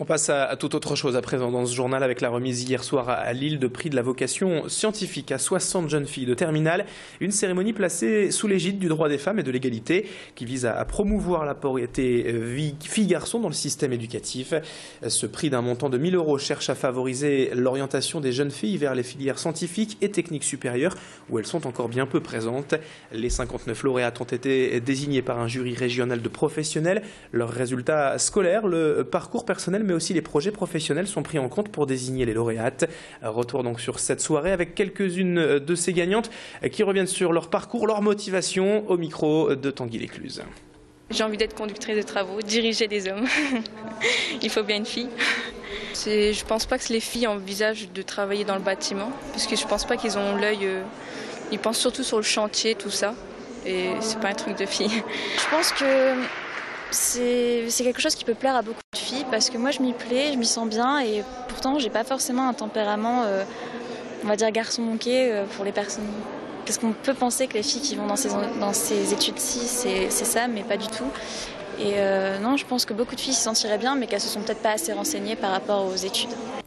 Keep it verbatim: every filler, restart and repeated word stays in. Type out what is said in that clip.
On passe à, à toute autre chose à présent dans ce journal avec la remise hier soir à, à Lille de prix de la vocation scientifique à soixante jeunes filles de terminale. Une cérémonie placée sous l'égide du droit des femmes et de l'égalité qui vise à, à promouvoir la parité filles-garçons dans le système éducatif. Ce prix d'un montant de mille euros cherche à favoriser l'orientation des jeunes filles vers les filières scientifiques et techniques supérieures où elles sont encore bien peu présentes. Les cinquante-neuf lauréates ont été désignés par un jury régional de professionnels. Leurs résultats scolaires, le parcours personnel mais aussi les projets professionnels sont pris en compte pour désigner les lauréates. Retour donc sur cette soirée avec quelques-unes de ces gagnantes qui reviennent sur leur parcours, leur motivation, au micro de Tanguy Lécluse. J'ai envie d'être conductrice de travaux, diriger des hommes. Il faut bien une fille. Je pense pas que les filles envisagent de travailler dans le bâtiment, parce que je pense pas qu'ils ont l'œil. Ils pensent surtout sur le chantier, tout ça. Et c'est pas un truc de fille. Je pense que c'est quelque chose qui peut plaire à beaucoup de filles parce que moi je m'y plais, je m'y sens bien et pourtant j'ai pas forcément un tempérament, euh, on va dire garçon manqué euh, pour les personnes. Parce qu'on peut penser que les filles qui vont dans ces, dans ces études-ci c'est ça mais pas du tout. Et euh, non, je pense que beaucoup de filles s'y sentiraient bien mais qu'elles se sont peut-être pas assez renseignées par rapport aux études.